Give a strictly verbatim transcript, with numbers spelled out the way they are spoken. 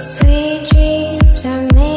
Sweet dreams are made.